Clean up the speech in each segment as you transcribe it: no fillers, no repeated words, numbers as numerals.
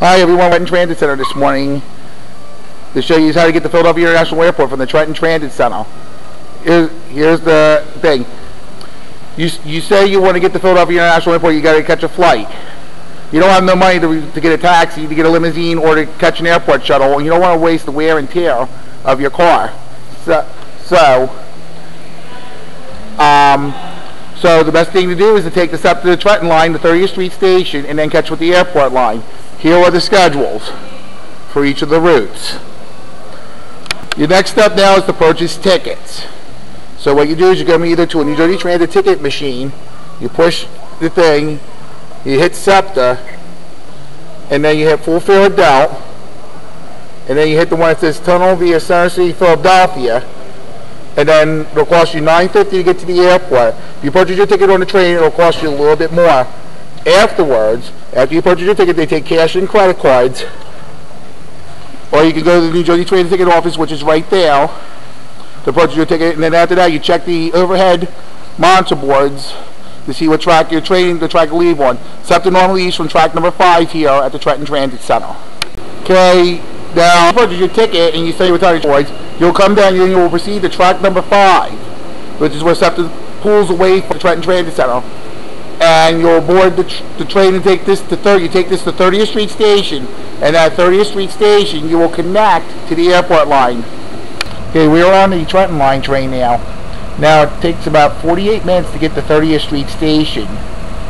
Hi everyone, Trenton Transit Center this morning to show you how to get to Philadelphia International Airport from the Trenton Transit Center. Here's the thing. You say you want to get to Philadelphia International Airport, you got to catch a flight. You don't have no money to get a taxi, to get a limousine, or to catch an airport shuttle, and you don't want to waste the wear and tear of your car. So the best thing to do is to take the SEPTA to Trenton line, the 30th Street Station, and then catch with the airport line. Here are the schedules for each of the routes. Your next step now is to purchase tickets. So what you do is you go either to a New Jersey Transit ticket machine, you push the thing, you hit SEPTA, and then you hit full fare adult, and then you hit the one that says tunnel via Center City, Philadelphia, and then it'll cost you $9.50 to get to the airport. If you purchase your ticket on the train, it'll cost you a little bit more. Afterwards, after you purchase your ticket, they take cash and credit cards, or you can go to the New Jersey Transit ticket office, which is right there, to purchase your ticket. And then after that, you check the overhead monitor boards to see what track you're training, the track to leave on. SEPTA normally leaves from track number 5 here at the Trenton Transit Center. Okay, now if you purchase your ticket and you say you're tired boards, you'll come down here and you will proceed to track number 5, which is where SEPTA pulls away from the Trenton Transit Center. And you'll board the train and take this to you take this to 30th Street Station, and at 30th Street Station you will connect to the airport line. Okay, we're on the Trenton line train now. Now it takes about 48 minutes to get to 30th Street Station,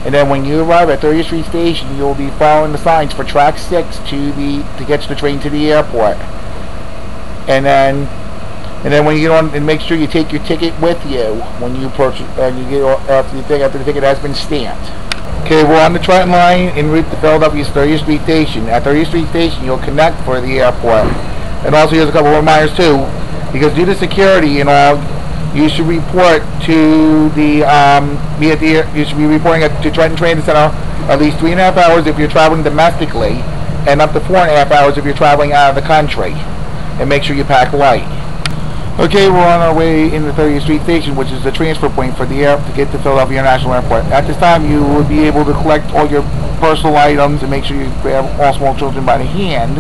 and then when you arrive at 30th Street Station, you'll be following the signs for track 6 to catch the train to the airport. And then when you get on, and make sure you take your ticket with you when you purchase, and you get after the ticket has been stamped. Okay, we're on the Trenton line en route to Philadelphia's 30th Street Station. At 30th Street Station, you'll connect for the airport. And also, here's a couple of reminders too, because due to security, you should report to the you should be reporting to Trenton Transit Center at least 3.5 hours if you're traveling domestically, and up to 4.5 hours if you're traveling out of the country. And make sure you pack light. Okay, we're on our way in the 30th Street Station, which is the transfer point for the airport to get to Philadelphia International Airport. At this time, you will be able to collect all your personal items and make sure you grab all small children by the hand.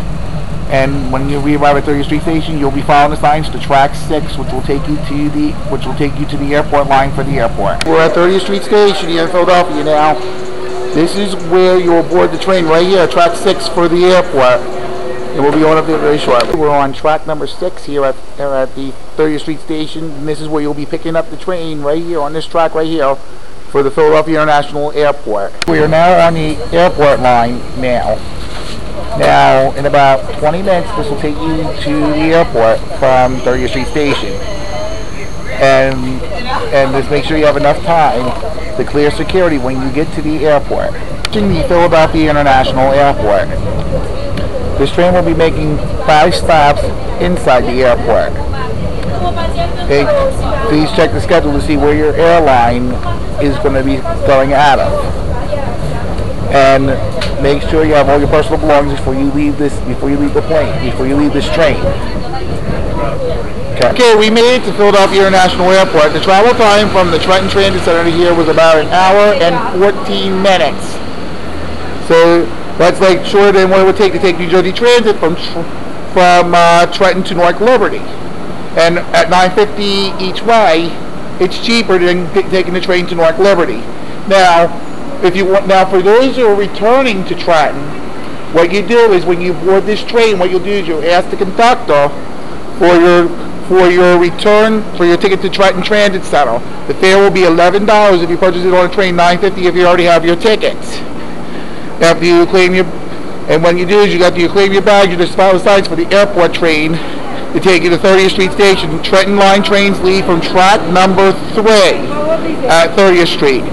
And when you arrive at 30th Street Station, you'll be following the signs to track 6, which will take you to the airport line for the airport. We're at 30th Street Station here in Philadelphia now. This is where you'll board the train right here, track 6 for the airport. And we'll be on up there very shortly. We're on track number 6 here at the 30th Street Station, and this is where you'll be picking up the train right here on this track right here for the Philadelphia International Airport. We are now on the airport line now. Now, in about 20 minutes, this will take you to the airport from 30th Street Station. And just make sure you have enough time to clear security when you get to the airport. In the Philadelphia International Airport. This train will be making 5 stops inside the airport. Okay, please check the schedule to see where your airline is going to be going out of. And make sure you have all your personal belongings before you leave this, before you leave this train. Okay, we made it to Philadelphia International Airport. The travel time from the Trenton Transit Center to here was about 1 hour and 14 minutes. So that's like shorter than what it would take to take New Jersey Transit from Trenton to Newark Liberty. And at $9.50 each way, it's cheaper than taking the train to Newark Liberty. Now, if you want, now for those who are returning to Trenton, what you do is when you board this train, what you'll do is you'll ask the conductor for your ticket to Trenton Transit Center. The fare will be $11 if you purchase it on a train, $9.50 if you already have your tickets. After you claim your, and when you do is you got to claim your bags, you just follow the signs for the airport train to take you to 30th Street Station. Trenton line trains leave from track number 3 at 30th Street.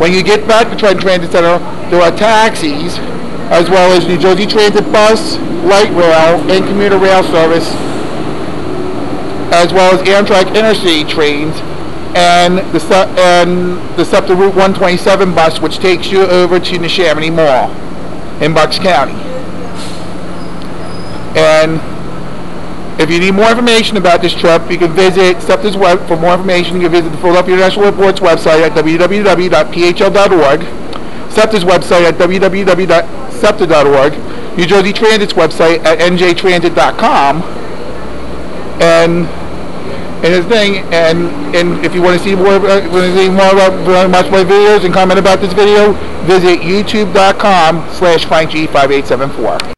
When you get back to Trenton Transit Center, there are taxis, as well as New Jersey Transit bus, light rail, and commuter rail service, as well as Amtrak intercity trains, and the SEPTA Route 127 bus, which takes you over to Neshaminy Mall in Bucks County. And if you need more information about this trip, you can visit SEPTA's web. For more information, you can visit the Philadelphia International Airport's website at www.phl.org, SEPTA's website at www.phl.org. SEPTA.org, New Jersey Transit's website at njtransit.com, and his thing, and if you want to see more about watch my videos and comment about this video, visit youtube.com/FrankG5874.